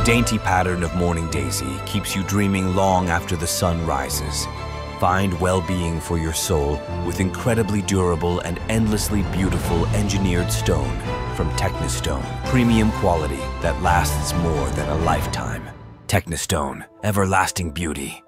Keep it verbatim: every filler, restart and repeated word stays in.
The dainty pattern of morning daisy keeps you dreaming long after the sun rises. Find well-being for your soul with incredibly durable and endlessly beautiful engineered stone from Technostone. Premium quality that lasts more than a lifetime. Technostone, everlasting beauty.